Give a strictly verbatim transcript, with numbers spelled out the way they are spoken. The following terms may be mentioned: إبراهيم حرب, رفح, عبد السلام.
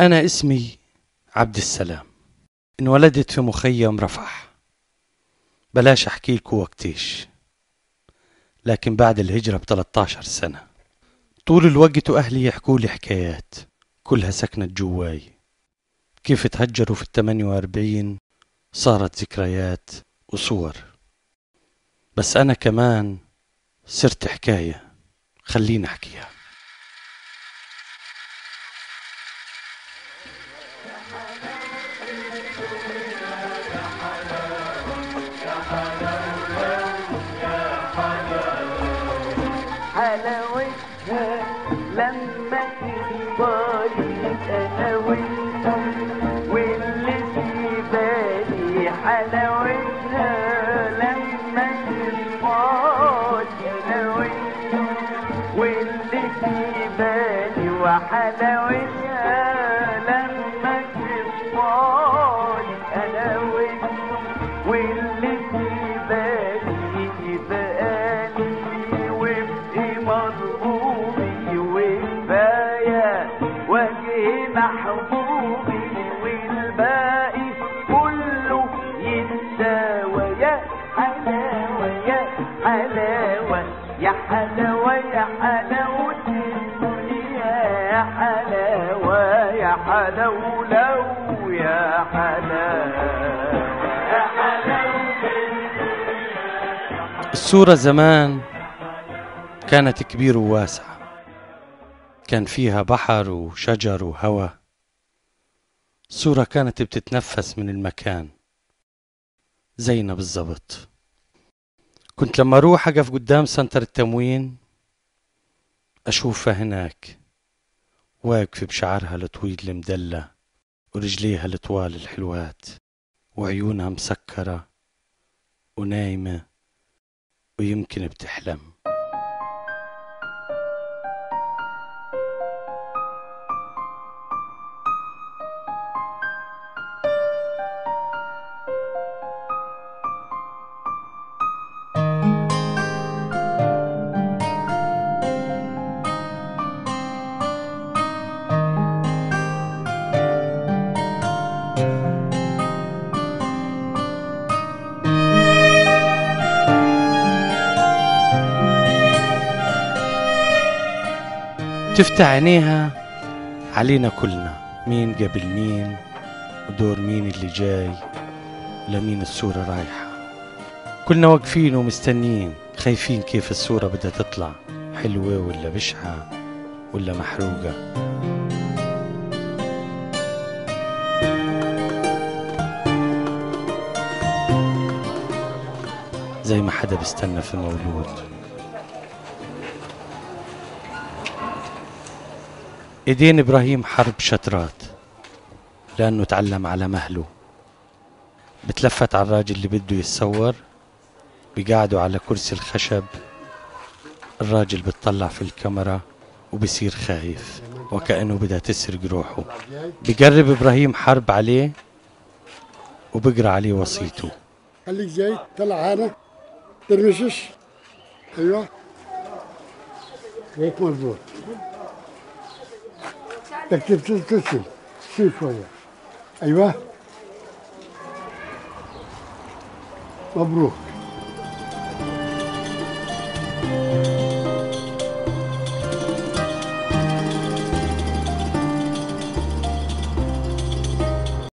أنا اسمي عبد السلام، انولدت في مخيم رفح. بلاش أحكي لكم وقتيش، لكن بعد الهجرة بثلاثة عشر سنة. طول الوقت وأهلي يحكوا لي حكايات كلها سكنت جواي، كيف تهجروا في الثمانية وأربعين. صارت ذكريات وصور، بس أنا كمان صرت حكاية، خليني أحكيها. حلاوتها لما تفضالي انا وانت، واللي في بالي يبقى لي وابقي مرغوبي وكفايه وجهي محبوبي، والباقي كله يتساوى. يا حلاوه يا حلاوه يا حلاوه يا حلاوتي، يا حلاوة يا حلاوة لو يا حلاوة. الصورة زمان كانت كبيرة وواسعة، كان فيها بحر وشجر وهواء. الصورة كانت بتتنفس من المكان زينا بالضبط. كنت لما أروح أقف قدام سنتر التموين أشوفها هناك واقفة بشعرها الطويل المدلة ورجليها الطوال الحلوات، وعيونها مسكرة ونايمة ويمكن بتحلم. تفتح عينيها علينا كلنا، مين قبل مين ودور مين اللي جاي ولمين الصورة رايحة. كلنا واقفين ومستنيين، خايفين كيف الصورة بدها تطلع، حلوة ولا بشعة ولا محروقة. زي ما حدا بستنى في المولود. ايدين إبراهيم حرب شطرات لأنه تعلم على مهله، بتلفت على الراجل اللي بده يتصور، بيقعدوا على كرسي الخشب. الراجل بتطلع في الكاميرا وبصير خايف وكأنه بدها تسرق روحه. بقرب إبراهيم حرب عليه وبقرأ عليه وصيته، خليك جاي طلع هنا ترمشش. أيوه هيك مضبوط، تكتب ترسم شيل شوية. أيوه مبروك.